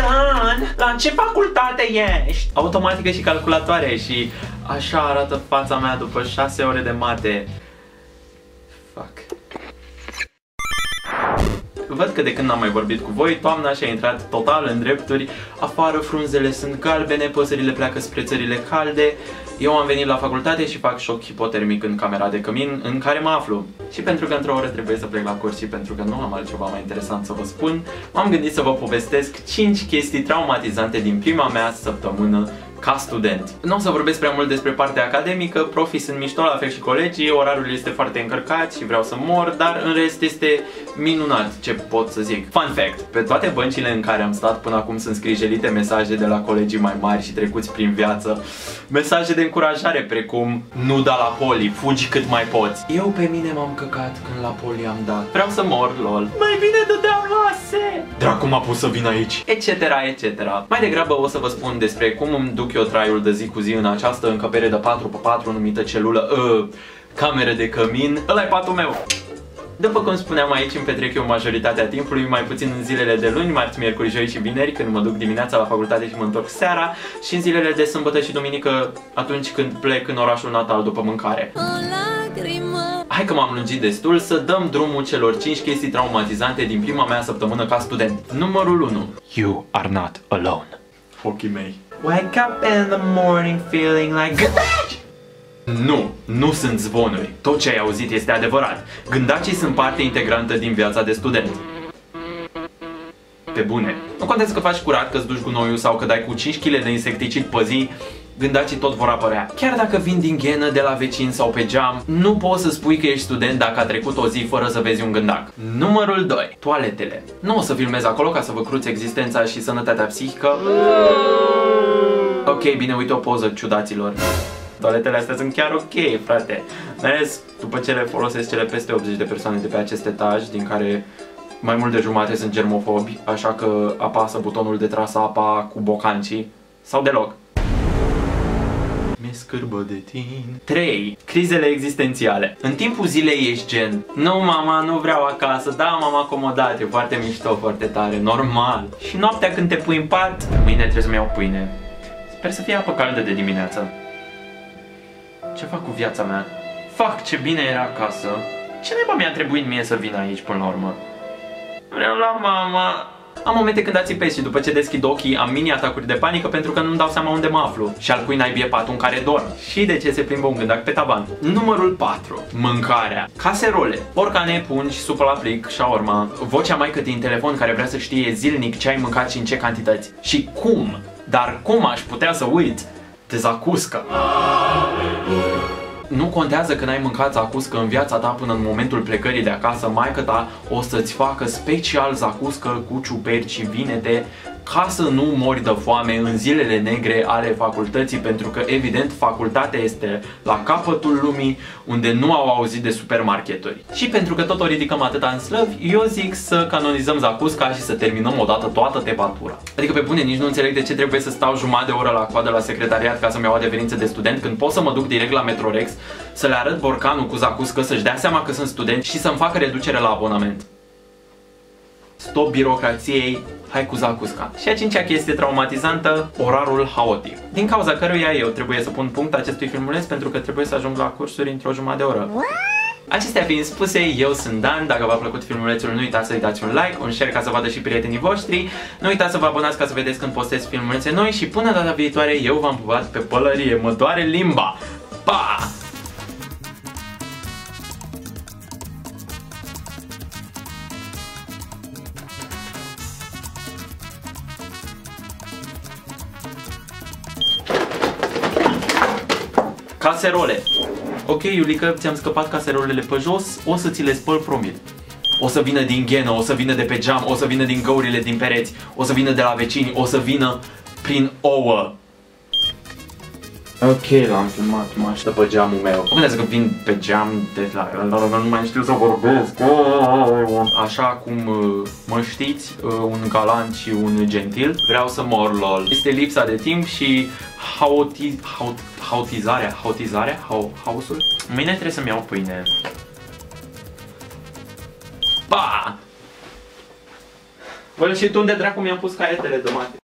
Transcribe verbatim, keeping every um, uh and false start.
Dan, la ce facultate ești? Automatică și calculatoare. Și așa arată fața mea după șase ore de mate. Fuck. Văd că de când n-am mai vorbit cu voi, toamna și-a intrat total în drepturi. Afară frunzele sunt galbene, păsările pleacă spre țările calde. Eu am venit la facultate și fac șoc hipotermic în camera de cămin în care mă aflu. Și pentru că într-o oră trebuie să plec la curs și pentru că nu am altceva mai interesant să vă spun, m-am gândit să vă povestesc cinci chestii traumatizante din prima mea săptămână ca student. Nu o să vorbesc prea mult despre partea academică, profii sunt mișto la fel și colegii, orarul este foarte încărcat și vreau să mor, dar în rest este minunat, ce pot să zic. Fun fact, pe toate băncile în care am stat până acum sunt scrijelite mesaje de la colegii mai mari și trecuți prin viață, mesaje de încurajare precum nu da la poli, fugi cât mai poți. Eu pe mine m-am căcat când la poli am dat. Vreau să mor, lol. Mai bine dădeam lase! Dracu m-a pus să vin aici. Etc, et cetera. Mai degrabă o să vă spun despre cum îmi duc eu traiul de zi cu zi în această încăpere de patru pe patru numită celulă, uh, cameră de cămin. Ăla-i patul meu! După cum spuneam, aici îmi petrec eu majoritatea timpului, mai puțin în zilele de luni, marți, miercuri, joi și vineri, când mă duc dimineața la facultate și mă întorc seara, și în zilele de sâmbătă și duminică, atunci când plec în orașul natal după mâncare. Hai că m-am lungit destul, să dăm drumul celor cinci chestii traumatizante din prima mea săptămână ca student. Numărul unu. You are not alone. Ochii mei. Wake up in the morning feeling like... Nu, nu sunt zvonuri. Tot ce ai auzit este adevărat. Gândacii sunt parte integrantă din viața de student. Pe bune. Nu contează că faci curat, că-ți duci gunoiul sau că dai cu cinci kilograme de insecticid pe zi, gândacii tot vor apărea. Chiar dacă vin din ghenă, de la vecin sau pe geam, nu poți să spui că ești student dacă a trecut o zi fără să vezi un gândac. Numărul doi. Toaletele. Nu o să filmez acolo ca să vă cruți existența și sănătatea psihică. Ok, bine, uite o poză, ciudaților. Toaletele astea sunt chiar ok, frate. Mai ales după ce le folosesc cele peste optzeci de persoane de pe acest etaj, din care mai mult de jumate sunt germofobi, așa că apasă butonul de tras apa cu bocancii sau deloc. Mi-e scârbă de tine. trei. Crizele existențiale. În timpul zilei ești gen: nu, mama, nu vreau acasă, da, m-am acomodat, e foarte mișto, foarte tare, normal. Și noaptea când te pui în pat, mâine trebuie să-mi iau pâine. Sper să fie apă caldă de dimineață. Ce fac cu viața mea? Fac, ce bine era acasă. Ce naiba mi-a trebuit mie să vin aici până la urmă? Vreau la mama. Am momente când ațipesc și după ce deschid ochii am mini-atacuri de panică pentru că nu-mi dau seama unde mă aflu. Și al cui naibii e patul în care dorm. Și de ce se plimbă un gândac pe tavan. Numărul patru. Mâncarea. Caserole, borcane, pungi, supă la plic, șaorma. Vocea maică din telefon care vrea să știe zilnic ce ai mâncat și în ce cantități. Și cum? Dar cum aș putea să uit de zacuscă? Nu contează când ai mâncat zacuscă în viața ta până în momentul plecării de acasă, maica ta o să-ți facă special zacuscă cu ciuperci și vinete ca să nu mori de foame în zilele negre ale facultății, pentru că evident facultatea este la capătul lumii unde nu au auzit de supermarketuri. Și pentru că tot o ridicăm atâta în slăvi, eu zic să canonizăm zacusca și să terminăm odată toată tepatura. Adică pe bune, nici nu înțeleg de ce trebuie să stau jumătate de oră la coadă la secretariat ca să-mi iau adeverință de student, când pot să mă duc direct la Metrorex, să le arăt borcanul cu zacuscă, să-și dea seama că sunt student și să-mi facă reducere la abonament. Stop birocrației, hai cu zacusca. Și a cincea chestie traumatizantă, orarul haotic, din cauza căruia eu trebuie să pun punct acestui filmuleț pentru că trebuie să ajung la cursuri într-o jumătate de oră. Acestea fiind spuse, eu sunt Dan, dacă v-a plăcut filmulețul nu uitați să-i dați un like, un share ca să vadă și prietenii voștri, nu uitați să vă abonați ca să vedeți când postez filmulețe noi și până data viitoare eu v-am pupat pe pălărie, mă doare limba. Pa! Caserole. Ok, Iulica, ți-am scăpat caserolele pe jos, o să ți le spăl, promit. O să vină din ghenă, o să vină de pe geam, o să vină din găurile din pereți, o să vină de la vecini, o să vină prin ouă. Ok, l-am filmat, mă aștept pe geamul meu. Mă gândesc că vin pe geam de la... nu mai știu să vorbesc. Așa cum mă știți, un galant și un gentil, vreau să mor, lol. Este lipsa de timp și haoti... haot... haotizarea, haotizarea, hau... haosul. Mâine trebuie să-mi iau pâine. Pa! Bă, și tu unde dracu mi-am pus caietele de mate?